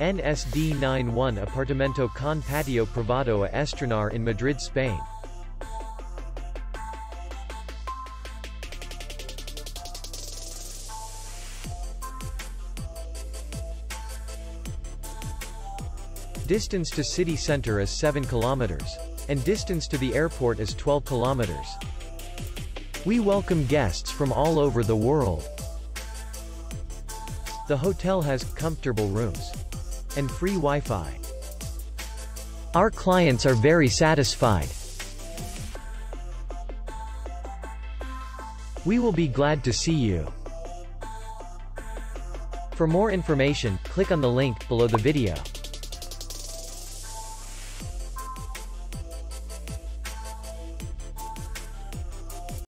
NSD91 Apartamento con patio privado a estrenar in Madrid, Spain. Distance to city center is 7 kilometers, and distance to the airport is 12 kilometers. We welcome guests from all over the world. The hotel has comfortable rooms and free Wi-Fi. Our clients are very satisfied. We will be glad to see you. For more information, click on the link below the video.